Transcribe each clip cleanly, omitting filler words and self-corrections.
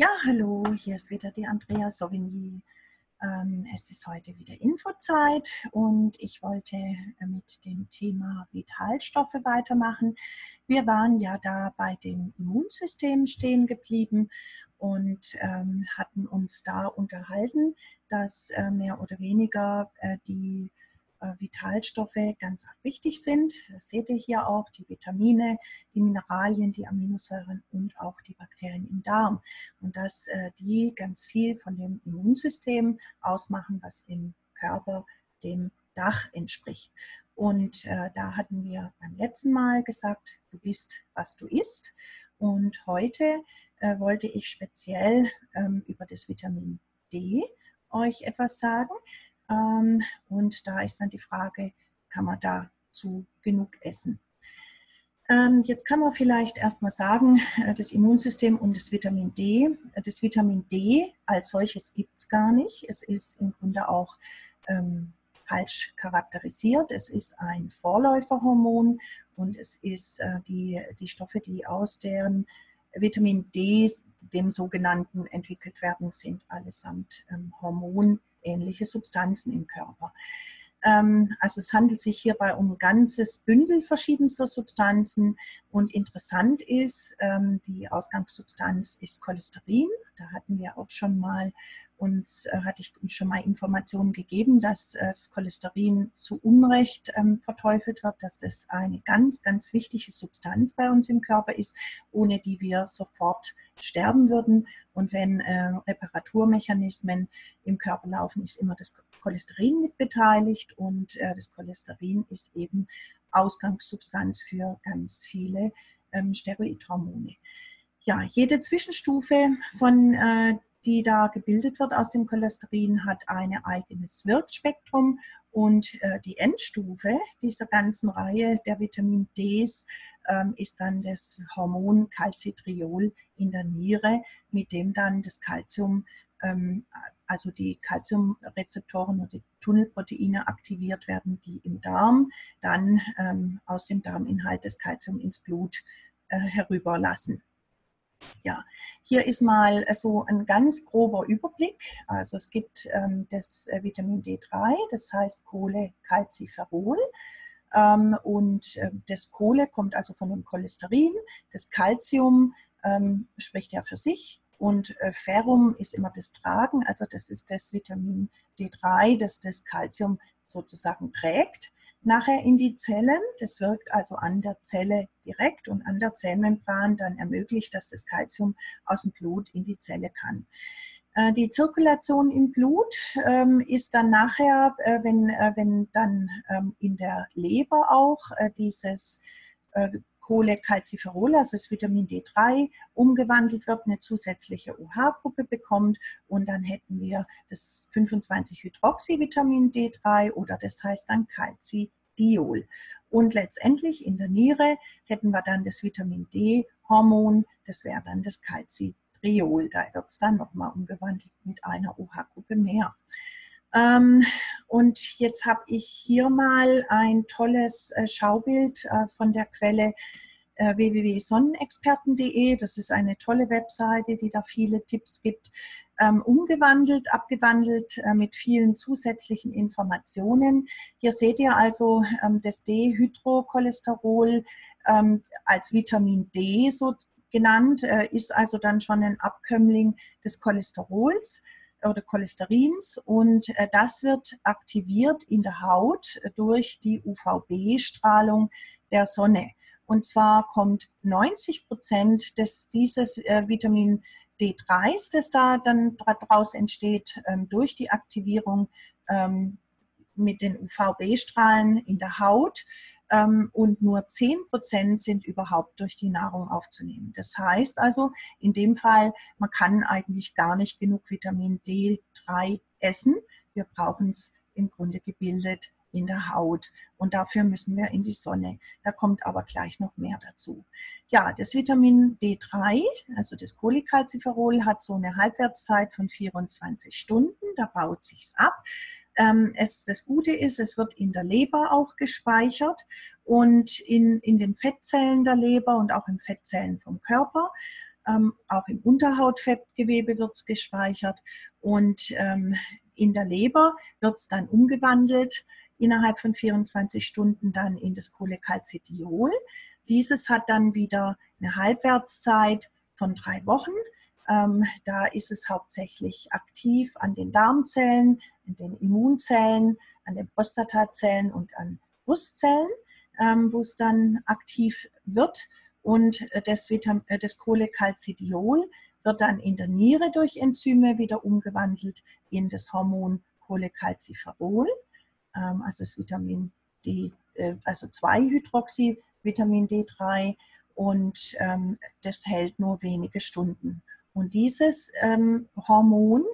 Ja, hallo, hier ist wieder die Andrea Sauvigny. Es ist heute wieder Infozeit und ich wollte mit dem Thema Vitalstoffe weitermachen. Wir waren ja da bei dem Immunsystem stehen geblieben und hatten uns da unterhalten, dass mehr oder weniger die Vitalstoffe ganz wichtig sind. Das seht ihr hier auch, die Vitamine, die Mineralien, die Aminosäuren und auch die Bakterien im Darm. Und dass die ganz viel von dem Immunsystem ausmachen, was im Körper dem Dach entspricht. Und da hatten wir beim letzten Mal gesagt, du bist, was du isst. Und heute wollte ich speziell über das Vitamin D euch etwas sagen. Und da ist dann die Frage, kann man dazu genug essen? Jetzt kann man vielleicht erstmal sagen, das Immunsystem und das Vitamin D. Das Vitamin D als solches gibt es gar nicht. Es ist im Grunde auch falsch charakterisiert. Es ist ein Vorläuferhormon und es ist die Stoffe, die aus deren Vitamin D, dem sogenannten, entwickelt werden, sind allesamt Hormone. Ähnliche Substanzen im Körper. Also es handelt sich hierbei um ein ganzes Bündel verschiedenster Substanzen und interessant ist, die Ausgangssubstanz ist Cholesterin. Da hatten wir auch schon mal hatte ich schon mal Informationen gegeben, dass das Cholesterin zu Unrecht verteufelt wird, dass das eine ganz, ganz wichtige Substanz bei uns im Körper ist, ohne die wir sofort sterben würden. Und wenn Reparaturmechanismen im Körper laufen, ist immer das Cholesterin mit beteiligt und das Cholesterin ist eben Ausgangssubstanz für ganz viele Steroidhormone. Ja, jede Zwischenstufe von die da gebildet wird aus dem Cholesterin, hat ein eigenes Wirkspektrum und die Endstufe dieser ganzen Reihe der Vitamin Ds ist dann das Hormon Calcitriol in der Niere, mit dem dann das Calcium, also die Calciumrezeptoren und die Tunnelproteine aktiviert werden, die im Darm dann aus dem Darminhalt das Calcium ins Blut herüberlassen. Ja, hier ist mal so ein ganz grober Überblick. Also es gibt das Vitamin D3, das heißt Colecalciferol. Und das Kohle kommt also von dem Cholesterin. Das Calcium spricht ja für sich. Und Ferrum ist immer das Tragen. Also das ist das Vitamin D3, das das Calcium sozusagen trägt. Nachher in die Zellen, das wirkt also an der Zelle direkt und an der Zellmembran dann ermöglicht, dass das Calcium aus dem Blut in die Zelle kann. Die Zirkulation im Blut ist dann nachher, wenn dann in der Leber auch dieses Cholecalciferol, also das Vitamin D3, umgewandelt wird, eine zusätzliche OH-Gruppe bekommt und dann hätten wir das 25-Hydroxy-Vitamin D3 oder das heißt dann Calcidiol. Und letztendlich in der Niere hätten wir dann das Vitamin D-Hormon, das wäre dann das Calcitriol. Da wird es dann nochmal umgewandelt mit einer OH-Gruppe mehr. Und jetzt habe ich hier mal ein tolles Schaubild von der Quelle www.sonnenexperten.de. Das ist eine tolle Webseite, die da viele Tipps gibt, umgewandelt, abgewandelt mit vielen zusätzlichen Informationen. Hier seht ihr also das Dehydrocholesterol als Vitamin D so genannt, ist also dann schon ein Abkömmling des Cholesterols oder Cholesterins und das wird aktiviert in der Haut durch die UVB-Strahlung der Sonne. Und zwar kommt 90% dieses Vitamin D3s, das da dann daraus entsteht, durch die Aktivierung mit den UVB-Strahlen in der Haut und nur 10% sind überhaupt durch die Nahrung aufzunehmen. Das heißt also, in dem Fall, man kann eigentlich gar nicht genug Vitamin D3 essen. Wir brauchen es im Grunde gebildet in der Haut und dafür müssen wir in die Sonne. Da kommt aber gleich noch mehr dazu. Ja, das Vitamin D3, also das Cholecalciferol, hat so eine Halbwertszeit von 24 Stunden, da baut sich's ab. Das Gute ist, es wird in der Leber auch gespeichert und in den Fettzellen der Leber und auch in Fettzellen vom Körper. auch im Unterhautfettgewebe wird es gespeichert und in der Leber wird es dann umgewandelt, innerhalb von 24 Stunden dann in das Cholecalcidiol. Dieses hat dann wieder eine Halbwertszeit von 3 Wochen. Da ist es hauptsächlich aktiv an den Darmzellen, an den Immunzellen, an den Prostatazellen und an Brustzellen, wo es dann aktiv wird. Und das Cholecalcidiol wird dann in der Niere durch Enzyme wieder umgewandelt in das Hormon Colecalciferol, also das Vitamin D, also 2-Hydroxy, Vitamin D3, und das hält nur wenige Stunden. Und dieses Hormon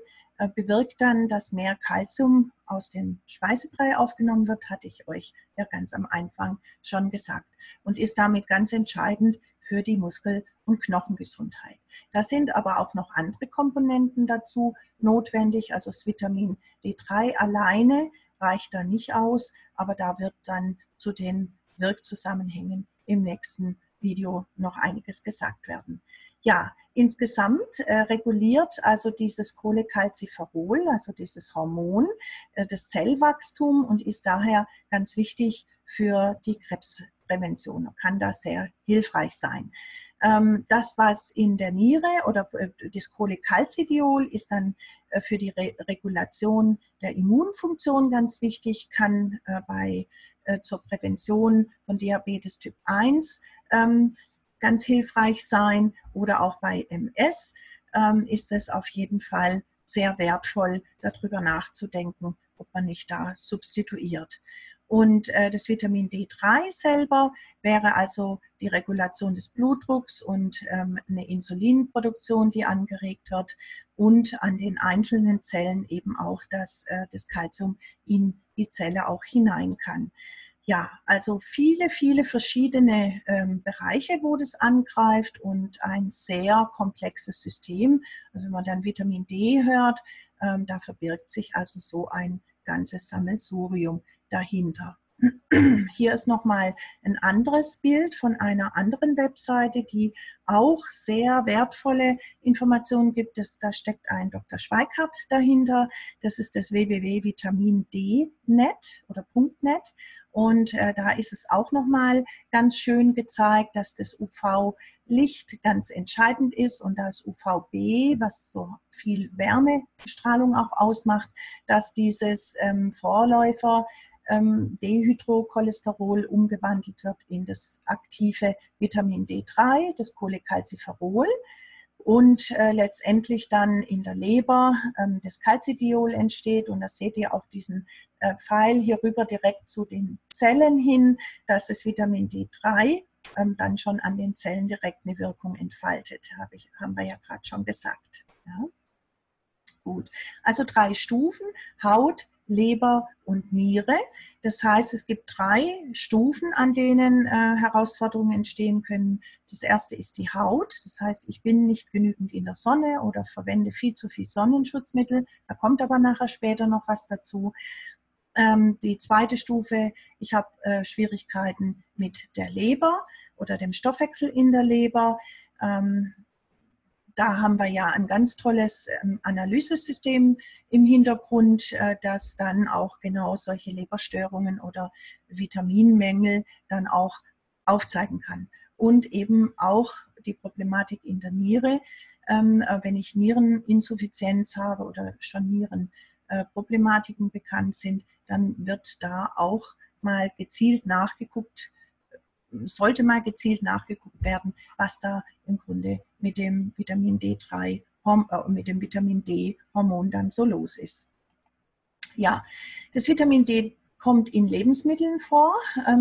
bewirkt dann, dass mehr Kalzium aus dem Speisebrei aufgenommen wird, hatte ich euch ja ganz am Anfang schon gesagt, und ist damit ganz entscheidend für die Muskel- und Knochengesundheit. Da sind aber auch noch andere Komponenten dazu notwendig, also das Vitamin D3 alleine reicht da nicht aus, aber da wird dann zu den Wirkzusammenhängen im nächsten Video noch einiges gesagt werden. Ja, insgesamt reguliert also dieses Cholecalciferol, also dieses Hormon, das Zellwachstum und ist daher ganz wichtig für die Krebsprävention und kann da sehr hilfreich sein. Das, was in der Niere oder das Cholecalcidiol ist dann für die Regulation der Immunfunktion ganz wichtig, kann zur Prävention von Diabetes Typ 1 ganz hilfreich sein, oder auch bei MS ist es auf jeden Fall sehr wertvoll, darüber nachzudenken, ob man nicht da substituiert. Und das Vitamin D3 selber wäre also die Regulation des Blutdrucks und eine Insulinproduktion, die angeregt wird, und an den einzelnen Zellen eben auch, dass das Kalzium in die Zelle auch hinein kann. Ja, also viele, viele verschiedene Bereiche, wo das angreift, und ein sehr komplexes System. Also wenn man dann Vitamin D hört, da verbirgt sich also so ein ganzes Sammelsurium dahinter. Hier ist nochmal ein anderes Bild von einer anderen Webseite, die auch sehr wertvolle Informationen gibt. Da steckt ein Dr. Schweigert dahinter. Das ist das www.vitamind.net oder .net. Und da ist es auch nochmal ganz schön gezeigt, dass das UV-Licht ganz entscheidend ist und das UVB, was so viel Wärmestrahlung auch ausmacht, dass dieses Vorläufer Dehydrocholesterol umgewandelt wird in das aktive Vitamin D3, das Cholecalciferol, und letztendlich dann in der Leber das Calcidiol entsteht. Und da seht ihr auch diesen Pfeil hier rüber direkt zu den Zellen hin, dass das Vitamin D3 dann schon an den Zellen direkt eine Wirkung entfaltet, haben wir ja gerade schon gesagt. Ja? Gut, also 3 Stufen, Haut, Leber und Niere. Das heißt, es gibt 3 Stufen, an denen Herausforderungen entstehen können. Das erste ist die Haut. Das heißt, ich bin nicht genügend in der Sonne oder verwende viel zu viel Sonnenschutzmittel. Da kommt aber nachher später noch was dazu. Die zweite Stufe, ich habe Schwierigkeiten mit der Leber oder dem Stoffwechsel in der Leber. Da haben wir ja ein ganz tolles Analysesystem im Hintergrund, das dann auch genau solche Leberstörungen oder Vitaminmängel dann auch aufzeigen kann. Und eben auch die Problematik in der Niere, wenn ich Niereninsuffizienz habe oder schon Nierenproblematiken bekannt sind, dann wird da auch mal gezielt nachgeguckt, sollte mal gezielt nachgeguckt werden, was da im Grunde mit dem Vitamin D3, mit dem Vitamin D-Hormon dann so los ist. Ja, das Vitamin D kommt in Lebensmitteln vor,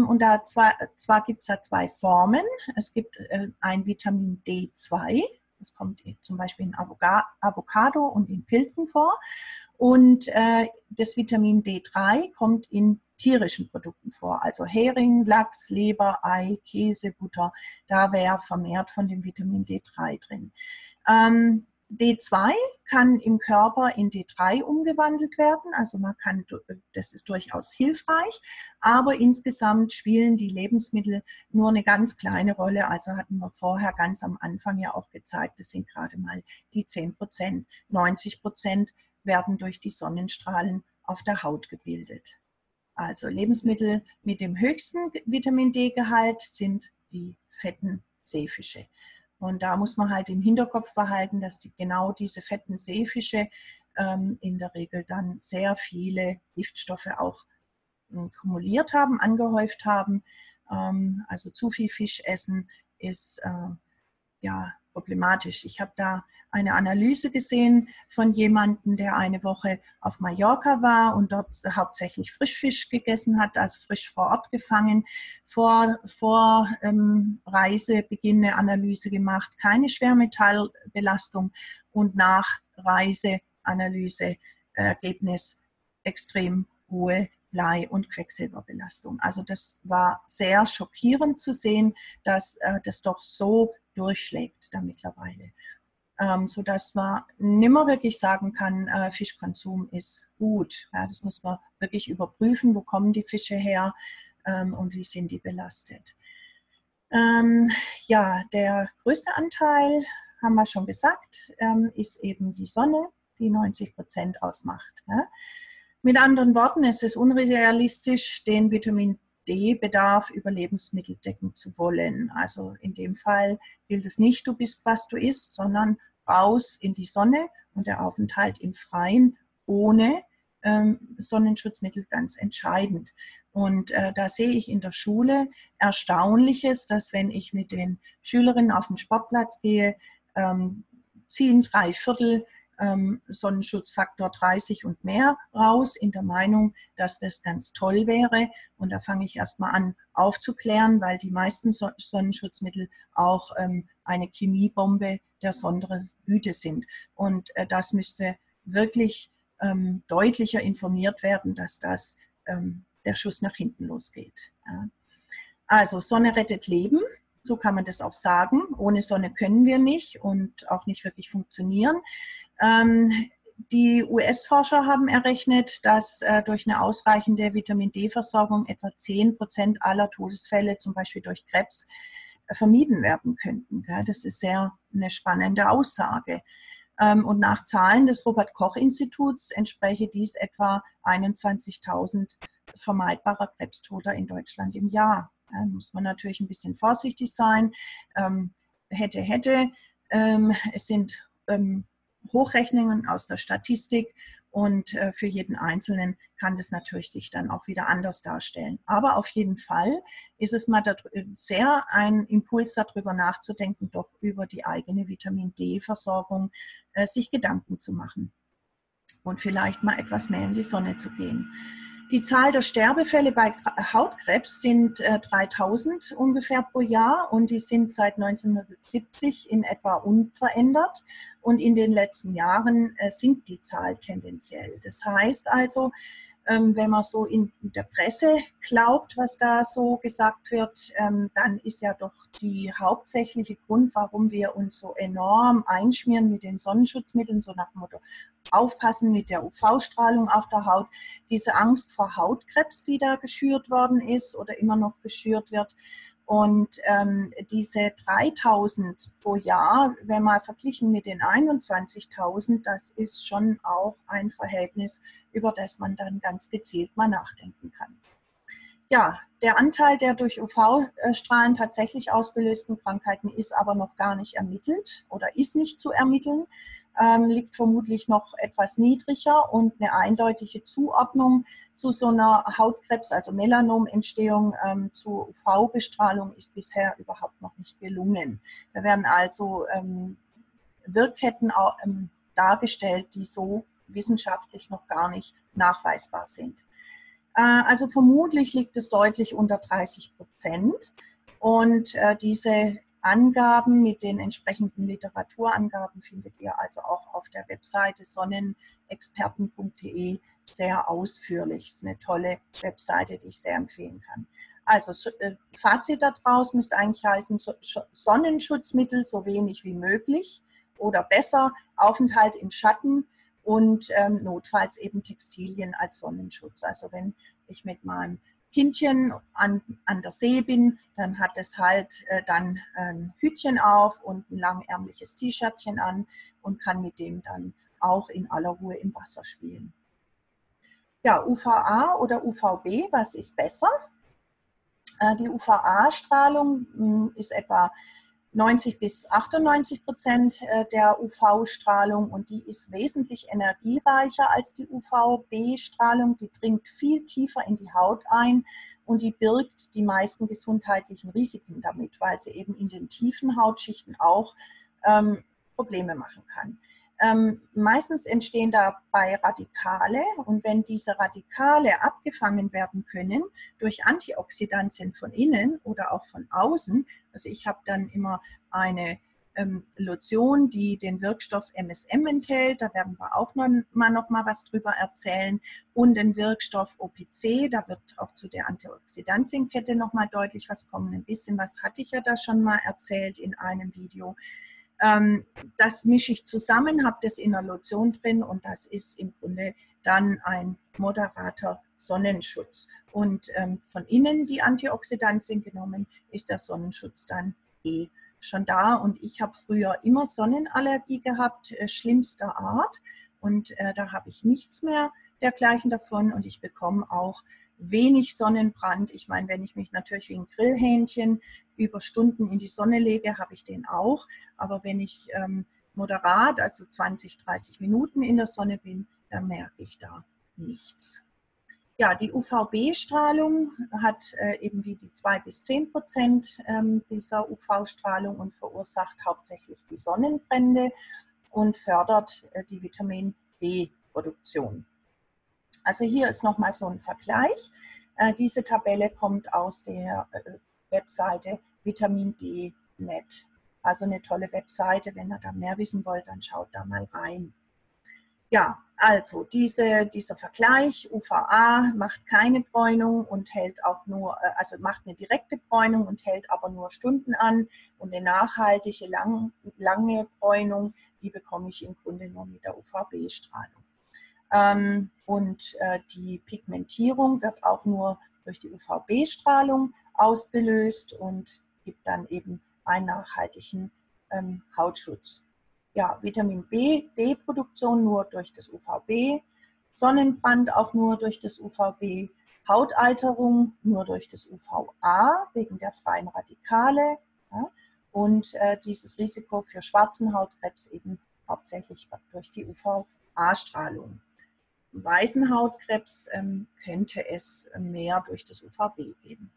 und da zwar gibt es da 2 Formen. Es gibt ein Vitamin D2, das kommt zum Beispiel in Avocado und in Pilzen vor, und das Vitamin D3 kommt in tierischen Produkten vor, also Hering, Lachs, Leber, Ei, Käse, Butter, da wäre vermehrt von dem Vitamin D3 drin. D2 kann im Körper in D3 umgewandelt werden. Also man kann, das ist durchaus hilfreich, aber insgesamt spielen die Lebensmittel nur eine ganz kleine Rolle. Also hatten wir vorher ganz am Anfang ja auch gezeigt, das sind gerade mal die 10%. 90% werden durch die Sonnenstrahlen auf der Haut gebildet. Also Lebensmittel mit dem höchsten Vitamin-D-Gehalt sind die fetten Seefische. Und da muss man halt im Hinterkopf behalten, dass genau diese fetten Seefische in der Regel dann sehr viele Giftstoffe auch kumuliert haben, angehäuft haben. Also zu viel Fisch essen ist ja problematisch. Ich habe da eine Analyse gesehen von jemandem, der eine Woche auf Mallorca war und dort hauptsächlich Frischfisch gegessen hat, also frisch vor Ort gefangen, vor Reisebeginn eine Analyse gemacht, keine Schwermetallbelastung, und nach Reiseanalyse Ergebnis extrem hohe Blei- und Quecksilberbelastung. Also das war sehr schockierend zu sehen, dass das doch so durchschlägt da mittlerweile. Sodass man nimmer wirklich sagen kann, Fischkonsum ist gut. Ja, das muss man wirklich überprüfen, wo kommen die Fische her und wie sind die belastet. Ja, der größte Anteil, haben wir schon gesagt, ist eben die Sonne, die 90% ausmacht. Ja. Mit anderen Worten, es ist unrealistisch, den Vitamin-D-Bedarf über Lebensmittel decken zu wollen. Also in dem Fall gilt es nicht, du bist, was du isst, sondern raus in die Sonne und der Aufenthalt im Freien ohne Sonnenschutzmittel ganz entscheidend. Und da sehe ich in der Schule Erstaunliches, dass wenn ich mit den Schülerinnen auf den Sportplatz gehe, ziehen 3/4 Sonnenschutzfaktor 30 und mehr raus, in der Meinung, dass das ganz toll wäre. Und da fange ich erstmal an aufzuklären, weil die meisten Sonnenschutzmittel auch eine Chemiebombe der besonderen Güte sind. Und das müsste wirklich deutlicher informiert werden, dass das der Schuss nach hinten losgeht. Ja. Also Sonne rettet Leben. So kann man das auch sagen. Ohne Sonne können wir nicht und auch nicht wirklich funktionieren. Die US-Forscher haben errechnet, dass durch eine ausreichende Vitamin-D-Versorgung etwa 10% aller Todesfälle, zum Beispiel durch Krebs, vermieden werden könnten. Ja, das ist sehr eine spannende Aussage. Und nach Zahlen des Robert-Koch-Instituts entspräche dies etwa 21.000 vermeidbarer Krebstoter in Deutschland im Jahr. Da muss man natürlich ein bisschen vorsichtig sein. Hätte, hätte. Es sind Hochrechnungen aus der Statistik und für jeden Einzelnen kann das natürlich sich dann auch wieder anders darstellen. Aber auf jeden Fall ist es mal sehr ein Impuls, darüber nachzudenken, doch über die eigene Vitamin-D-Versorgung sich Gedanken zu machen und vielleicht mal etwas mehr in die Sonne zu gehen. Die Zahl der Sterbefälle bei Hautkrebs sind 3.000 ungefähr pro Jahr und die sind seit 1970 in etwa unverändert und in den letzten Jahren sinkt die Zahl tendenziell. Das heißt also, wenn man so in der Presse glaubt, was da so gesagt wird, dann ist ja doch die hauptsächliche Grund, warum wir uns so enorm einschmieren mit den Sonnenschutzmitteln, so nach dem Motto, aufpassen mit der UV-Strahlung auf der Haut, diese Angst vor Hautkrebs, die da geschürt worden ist oder immer noch geschürt wird. Und diese 3.000 pro Jahr, wenn mal verglichen mit den 21.000, das ist schon auch ein Verhältnis, über das man dann ganz gezielt mal nachdenken kann. Ja, der Anteil der durch UV-Strahlen tatsächlich ausgelösten Krankheiten ist aber noch gar nicht ermittelt oder ist nicht zu ermitteln, liegt vermutlich noch etwas niedriger und eine eindeutige Zuordnung zu so einer Hautkrebs, also Melanomentstehung zu UV-Bestrahlung ist bisher überhaupt noch nicht gelungen. Da werden also Wirkketten dargestellt, die so wissenschaftlich noch gar nicht nachweisbar sind. Also vermutlich liegt es deutlich unter 30% und diese Angaben mit den entsprechenden Literaturangaben findet ihr also auch auf der Webseite sonnenexperten.de sehr ausführlich. Das ist eine tolle Webseite, die ich sehr empfehlen kann. Also Fazit daraus müsste eigentlich heißen, Sonnenschutzmittel so wenig wie möglich, oder besser Aufenthalt im Schatten und notfalls eben Textilien als Sonnenschutz. Also wenn ich mit meinem Kindchen an der See bin, dann hat es halt dann ein Hütchen auf und ein langärmliches T-Shirtchen an und kann mit dem dann auch in aller Ruhe im Wasser spielen. Ja, UVA oder UVB, was ist besser? Die UVA-Strahlung ist etwa 90 bis 98% der UV-Strahlung und die ist wesentlich energiereicher als die UVB-Strahlung. Die dringt viel tiefer in die Haut ein und die birgt die meisten gesundheitlichen Risiken damit, weil sie eben in den tiefen Hautschichten auch Probleme machen kann. Meistens entstehen dabei Radikale und wenn diese Radikale abgefangen werden können durch Antioxidantien von innen oder auch von außen, also ich habe dann immer eine Lotion, die den Wirkstoff MSM enthält, da werden wir auch noch mal was drüber erzählen, und den Wirkstoff OPC, da wird auch zu der Antioxidantienkette noch mal deutlich was kommen, ein bisschen was hatte ich ja da schon mal erzählt in einem Video. Das mische ich zusammen, habe das in der Lotion drin und das ist im Grunde dann ein moderater Sonnenschutz. Und von innen die Antioxidantien genommen, ist der Sonnenschutz dann eh schon da. Und ich habe früher immer Sonnenallergie gehabt, schlimmster Art. Und da habe ich nichts mehr dergleichen davon und ich bekomme auch wenig Sonnenbrand. Ich meine, wenn ich mich natürlich wie ein Grillhähnchen über Stunden in die Sonne lege, habe ich den auch. Aber wenn ich moderat, also 20, 30 Minuten in der Sonne bin, dann merke ich da nichts. Ja, die UVB-Strahlung hat eben wie die 2 bis 10% dieser UV-Strahlung und verursacht hauptsächlich die Sonnenbrände und fördert die Vitamin-D-Produktion. Also hier ist nochmal so ein Vergleich. Diese Tabelle kommt aus der Webseite vitamind.net. Also eine tolle Webseite. Wenn ihr da mehr wissen wollt, dann schaut da mal rein. Ja, also dieser Vergleich, UVA macht keine Bräunung und hält auch nur, also macht eine direkte Bräunung und hält aber nur Stunden an, und eine nachhaltige, lange Bräunung, die bekomme ich im Grunde nur mit der UVB-Strahlung. Und die Pigmentierung wird auch nur durch die UVB-Strahlung ausgelöst und gibt dann eben einen nachhaltigen Hautschutz. Ja, Vitamin B-D-Produktion nur durch das UVB, Sonnenbrand auch nur durch das UVB, Hautalterung nur durch das UVA wegen der freien Radikale, ja, und dieses Risiko für schwarzen Hautkrebs eben hauptsächlich durch die UVA-Strahlung. Weißen Hautkrebs könnte es mehr durch das UVB geben.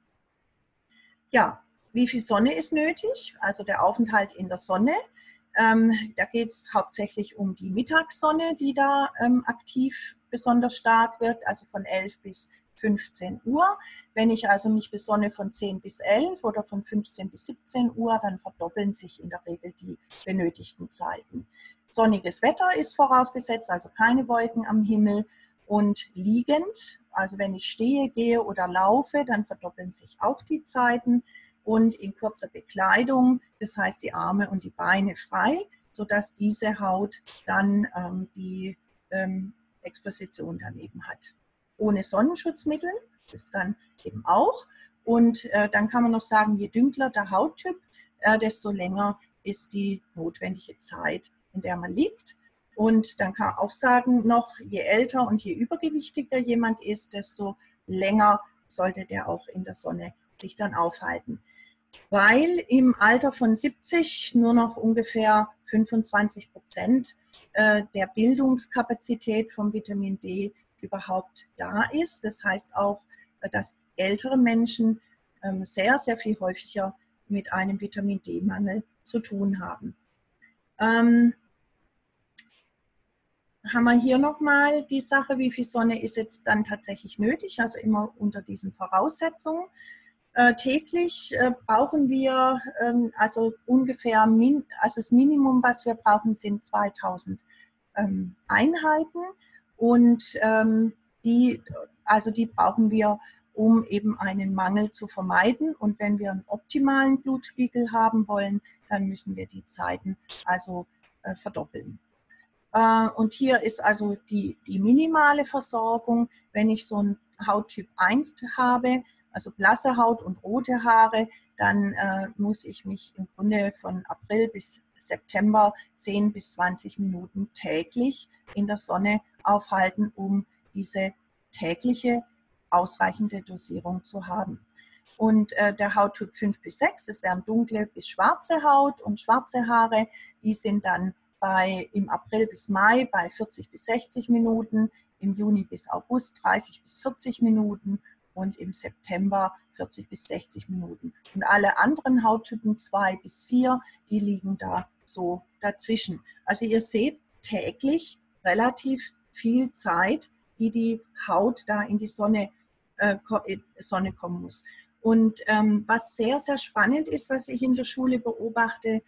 Ja, wie viel Sonne ist nötig? Also der Aufenthalt in der Sonne. Da geht es hauptsächlich um die Mittagssonne, die da aktiv besonders stark wird, also von 11 bis 15 Uhr. Wenn ich also mich besonne von 10 bis 11 oder von 15 bis 17 Uhr, dann verdoppeln sich in der Regel die benötigten Zeiten. Sonniges Wetter ist vorausgesetzt, also keine Wolken am Himmel, und liegend, also wenn ich stehe, gehe oder laufe, dann verdoppeln sich auch die Zeiten, und in kurzer Bekleidung, das heißt die Arme und die Beine frei, sodass diese Haut dann die Exposition daneben hat. Ohne Sonnenschutzmittel ist dann eben auch, und dann kann man noch sagen, je dünkler der Hauttyp, desto länger ist die notwendige Zeit, in der man liegt. Und dann kann man auch sagen noch, je älter und je übergewichtiger jemand ist, desto länger sollte der auch in der Sonne sich dann aufhalten. Weil im Alter von 70 nur noch ungefähr 25% der Bildungskapazität vom Vitamin D überhaupt da ist. Das heißt auch, dass ältere Menschen sehr, sehr viel häufiger mit einem Vitamin D-Mangel zu tun haben. Haben wir hier nochmal die Sache, wie viel Sonne ist jetzt dann tatsächlich nötig, also immer unter diesen Voraussetzungen. Täglich brauchen wir, also ungefähr, also das Minimum, was wir brauchen, sind 2000 Einheiten, und die brauchen wir, um eben einen Mangel zu vermeiden. Und wenn wir einen optimalen Blutspiegel haben wollen, dann müssen wir die Zeiten also verdoppeln. Und hier ist also die minimale Versorgung, wenn ich so einen Hauttyp 1 habe, also blasse Haut und rote Haare, dann muss ich mich im Grunde von April bis September 10 bis 20 Minuten täglich in der Sonne aufhalten, um diese tägliche ausreichende Dosierung zu haben. Und der Hauttyp 5 bis 6, das wären dunkle bis schwarze Haut und schwarze Haare, die sind dann im April bis Mai bei 40 bis 60 Minuten, im Juni bis August 30 bis 40 Minuten und im September 40 bis 60 Minuten. Und alle anderen Hauttypen 2 bis 4, die liegen da so dazwischen. Also ihr seht täglich relativ viel Zeit, die die Haut da in die Sonne kommen muss. Und was sehr, sehr spannend ist, was ich in der Schule beobachte,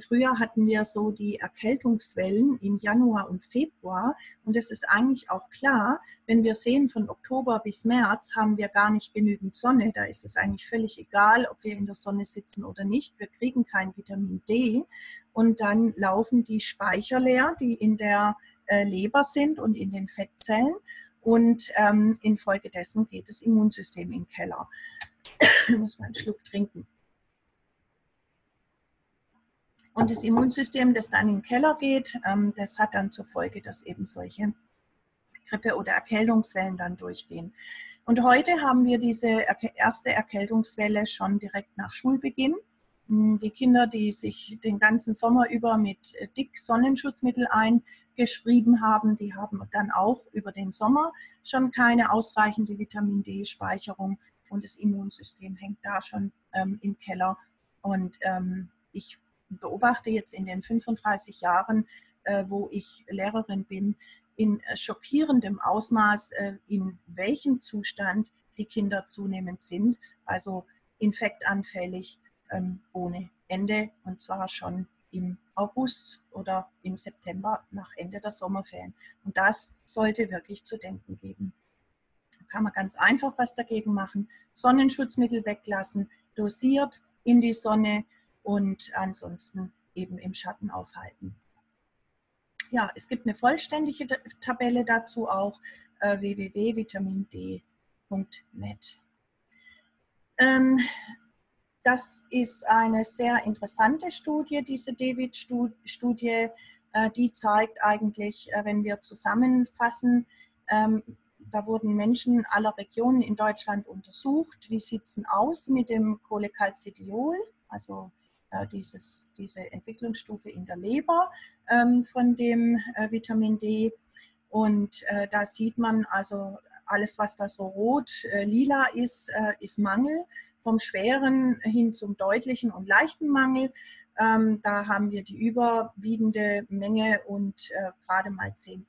früher hatten wir so die Erkältungswellen im Januar und Februar. Und das ist eigentlich auch klar, wenn wir sehen, von Oktober bis März haben wir gar nicht genügend Sonne. Da ist es eigentlich völlig egal, ob wir in der Sonne sitzen oder nicht. Wir kriegen kein Vitamin D. Und dann laufen die Speicher leer, die in der Leber sind und in den Fettzellen. Und infolgedessen geht das Immunsystem in den Keller. Da muss man einen Schluck trinken. Und das Immunsystem, das dann in den Keller geht, das hat dann zur Folge, dass eben solche Grippe- oder Erkältungswellen dann durchgehen. Und heute haben wir diese erste Erkältungswelle schon direkt nach Schulbeginn. Die Kinder, die sich den ganzen Sommer über mit dick Sonnenschutzmittel eingeschrieben haben, die haben dann auch über den Sommer schon keine ausreichende Vitamin-D-Speicherung und das Immunsystem hängt da schon im Keller. Und ich beobachte jetzt in den 35 Jahren, wo ich Lehrerin bin, in schockierendem Ausmaß, in welchem Zustand die Kinder zunehmend sind, also infektanfällig ohne Ende, und zwar schon im August oder im September nach Ende der Sommerferien. Und das sollte wirklich zu denken geben. Da kann man ganz einfach was dagegen machen. Sonnenschutzmittel weglassen, dosiert in die Sonne und ansonsten eben im Schatten aufhalten. Ja, es gibt eine vollständige Tabelle dazu auch, www.vitamind.net. Das ist eine sehr interessante Studie, diese DEVIT-Studie, die zeigt eigentlich, wenn wir zusammenfassen, da wurden Menschen aller Regionen in Deutschland untersucht, wie sieht es denn aus mit dem Cholecalcidiol, also diese Entwicklungsstufe in der Leber von dem Vitamin D. Und da sieht man also, alles was da so rot, lila ist, ist Mangel. Vom schweren hin zum deutlichen und leichten Mangel, da haben wir die überwiegende Menge und gerade mal 10%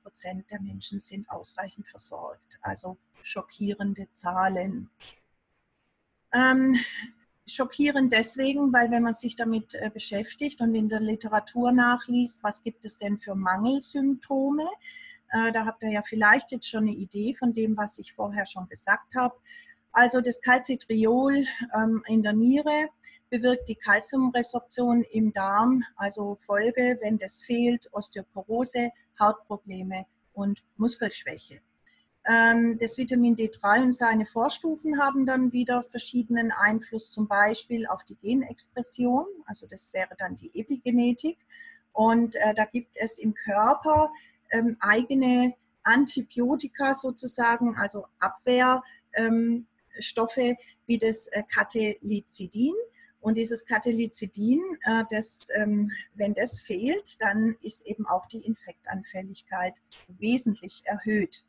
der Menschen sind ausreichend versorgt. Also schockierende Zahlen. Schockierend deswegen, weil wenn man sich damit beschäftigt und in der Literatur nachliest, was gibt es denn für Mangelsymptome, da habt ihr ja vielleicht jetzt schon eine Idee von dem, was ich vorher schon gesagt habe. Also das Calcitriol in der Niere bewirkt die Kalziumresorption im Darm, also Folge, wenn das fehlt, Osteoporose, Hautprobleme und Muskelschwäche. Das Vitamin D3 und seine Vorstufen haben dann wieder verschiedenen Einfluss, zum Beispiel auf die Genexpression, also das wäre dann die Epigenetik. Und da gibt es im Körper eigene Antibiotika sozusagen, also Abwehrstoffe wie das Kathelicidin. Und dieses Kathelicidin, wenn das fehlt, dann ist eben auch die Infektanfälligkeit wesentlich erhöht.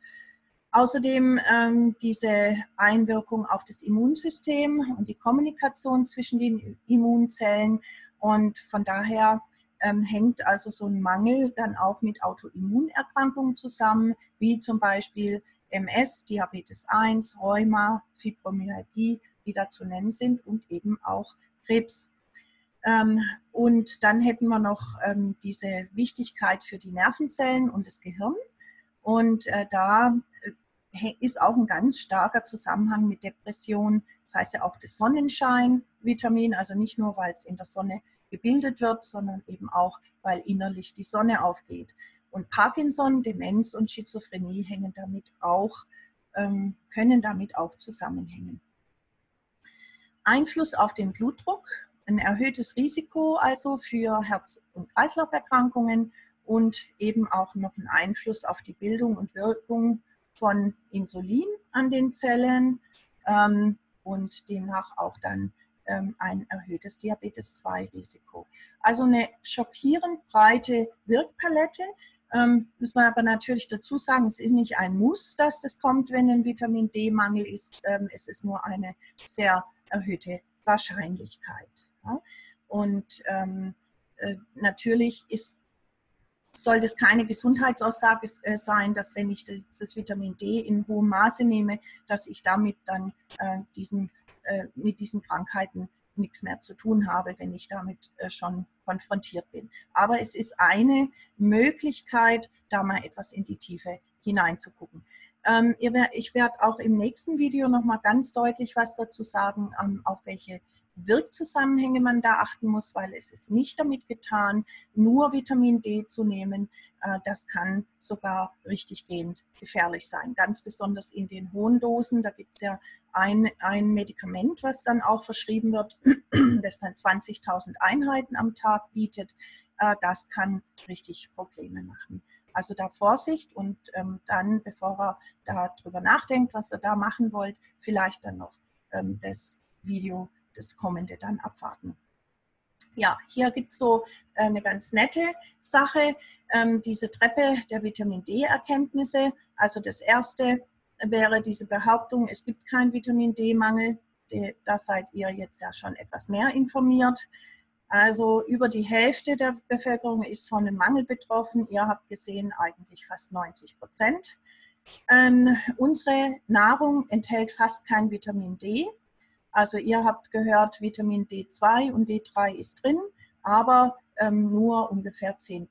Außerdem diese Einwirkung auf das Immunsystem und die Kommunikation zwischen den Immunzellen. Und von daher hängt also so ein Mangel dann auch mit Autoimmunerkrankungen zusammen, wie zum Beispiel MS, Diabetes 1, Rheuma, Fibromyalgie, die da zu nennen sind, und eben auch Krebs. Und dann hätten wir noch diese Wichtigkeit für die Nervenzellen und das Gehirn. Und da ist auch ein ganz starker Zusammenhang mit Depression. Das heißt ja auch das Sonnenschein-Vitamin, also nicht nur, weil es in der Sonne gebildet wird, sondern eben auch weil innerlich die Sonne aufgeht. Und Parkinson, Demenz und Schizophrenie hängen damit auch, können damit auch zusammenhängen. Einfluss auf den Blutdruck, ein erhöhtes Risiko also für Herz- und Kreislauferkrankungen und eben auch noch ein Einfluss auf die Bildung und Wirkung von Insulin an den Zellen und demnach auch dann ein erhöhtes Diabetes-2-Risiko. Also eine schockierend breite Wirkpalette. Muss man aber natürlich dazu sagen, es ist nicht ein Muss, dass das kommt, wenn ein Vitamin-D-Mangel ist. Es ist nur eine sehr erhöhte Wahrscheinlichkeit. Ja? Und natürlich soll das keine Gesundheitsaussage sein, dass wenn ich das Vitamin D in hohem Maße nehme, dass ich damit dann mit diesen Krankheiten nichts mehr zu tun habe, wenn ich damit schon konfrontiert bin. Aber es ist eine Möglichkeit, da mal etwas in die Tiefe hineinzugucken. Ich werde auch im nächsten Video nochmal ganz deutlich was dazu sagen, auf welche Wirkzusammenhänge man da achten muss, weil es ist nicht damit getan, nur Vitamin D zu nehmen. Das kann sogar richtiggehend gefährlich sein, ganz besonders in den hohen Dosen. Da gibt es ja ein Medikament, was dann auch verschrieben wird, das dann 20.000 Einheiten am Tag bietet. Das kann richtig Probleme machen. Also da Vorsicht und dann, bevor er darüber nachdenkt, was er da machen wollt, vielleicht dann noch das Video, das kommende, dann abwarten. Ja, hier gibt es so eine ganz nette Sache, diese Treppe der Vitamin-D-Erkenntnisse. Also das erste wäre diese Behauptung, es gibt keinen Vitamin-D-Mangel. Da seid ihr jetzt ja schon etwas mehr informiert. Also über die Hälfte der Bevölkerung ist von einem Mangel betroffen. Ihr habt gesehen, eigentlich fast 90%. Unsere Nahrung enthält fast kein Vitamin D. Also ihr habt gehört, Vitamin D2 und D3 ist drin, aber nur ungefähr 10%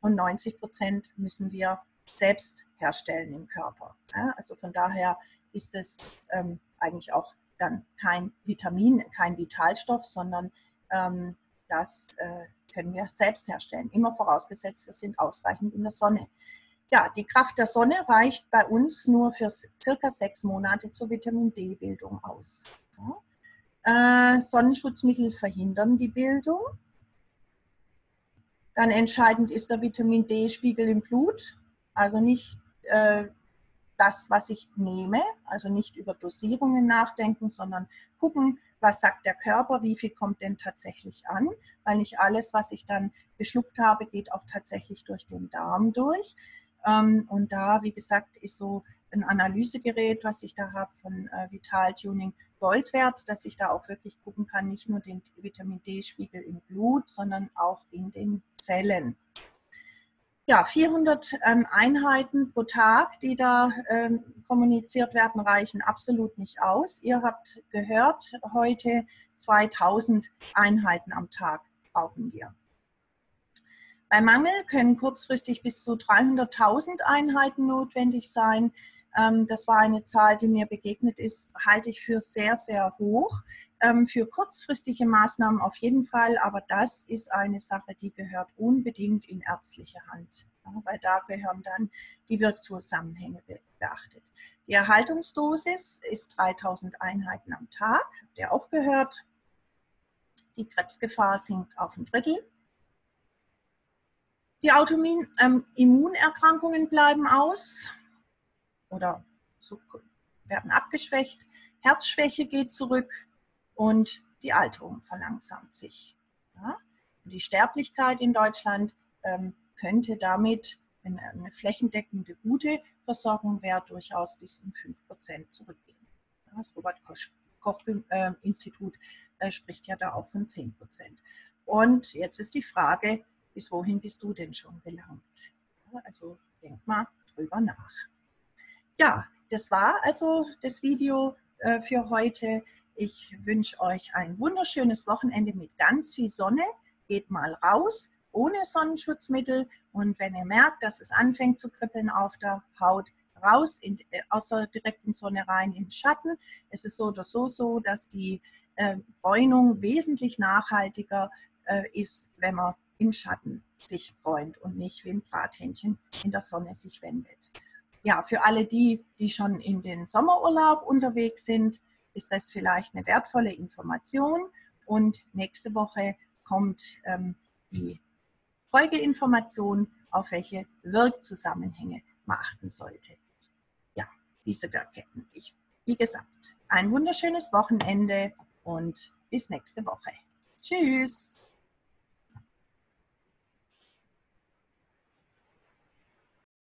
und 90% müssen wir selbst herstellen im Körper. Ja? Also von daher ist es eigentlich auch dann kein Vitamin, kein Vitalstoff, sondern das können wir selbst herstellen, immer vorausgesetzt, wir sind ausreichend in der Sonne. Ja, die Kraft der Sonne reicht bei uns nur für circa 6 Monate zur Vitamin-D-Bildung aus. Ja. Sonnenschutzmittel verhindern die Bildung. Dann entscheidend ist der Vitamin-D-Spiegel im Blut, also nicht das, was ich nehme, also nicht über Dosierungen nachdenken, sondern gucken, was sagt der Körper, wie viel kommt denn tatsächlich an, weil nicht alles, was ich dann geschluckt habe, geht auch tatsächlich durch den Darm durch. Und da, wie gesagt, ist so ein Analysegerät, was ich da habe von Vital Tuning Gold wert, dass ich da auch wirklich gucken kann, nicht nur den Vitamin-D-Spiegel im Blut, sondern auch in den Zellen. Ja, 400 Einheiten pro Tag, die da kommuniziert werden, reichen absolut nicht aus. Ihr habt gehört, heute 2000 Einheiten am Tag brauchen wir. Bei Mangel können kurzfristig bis zu 300.000 Einheiten notwendig sein. Das war eine Zahl, die mir begegnet ist, halte ich für sehr, sehr hoch. Für kurzfristige Maßnahmen auf jeden Fall, aber das ist eine Sache, die gehört unbedingt in ärztliche Hand, weil da gehören dann die Wirkzusammenhänge beachtet. Die Erhaltungsdosis ist 3000 Einheiten am Tag, habt ihr auch gehört. Die Krebsgefahr sinkt auf ein Drittel. Die Autoimmunerkrankungen bleiben aus oder werden abgeschwächt. Herzschwäche geht zurück und die Alterung verlangsamt sich. Ja? Und die Sterblichkeit in Deutschland könnte damit, wenn eine flächendeckende gute Versorgung wäre, durchaus bis um 5% zurückgehen. Ja, das Robert-Koch-Institut spricht ja da auch von 10%. Und jetzt ist die Frage, bis wohin bist du denn schon gelangt? Ja, also denk mal drüber nach. Ja, das war also das Video für heute. Ich wünsche euch ein wunderschönes Wochenende mit ganz viel Sonne. Geht mal raus, ohne Sonnenschutzmittel. Und wenn ihr merkt, dass es anfängt zu kribbeln auf der Haut, raus, aus der direkten Sonne rein in den Schatten. Es ist so oder so, dass die Bräunung wesentlich nachhaltiger ist, wenn man im Schatten sich bräunt und nicht wie ein Brathähnchen in der Sonne sich wendet. Ja, für alle die, die schon in den Sommerurlaub unterwegs sind, ist das vielleicht eine wertvolle Information. Und nächste Woche kommt die Folgeinformation, auf welche Wirkzusammenhänge man achten sollte. Ja, diese Wirkketten. Wie gesagt, ein wunderschönes Wochenende und bis nächste Woche. Tschüss!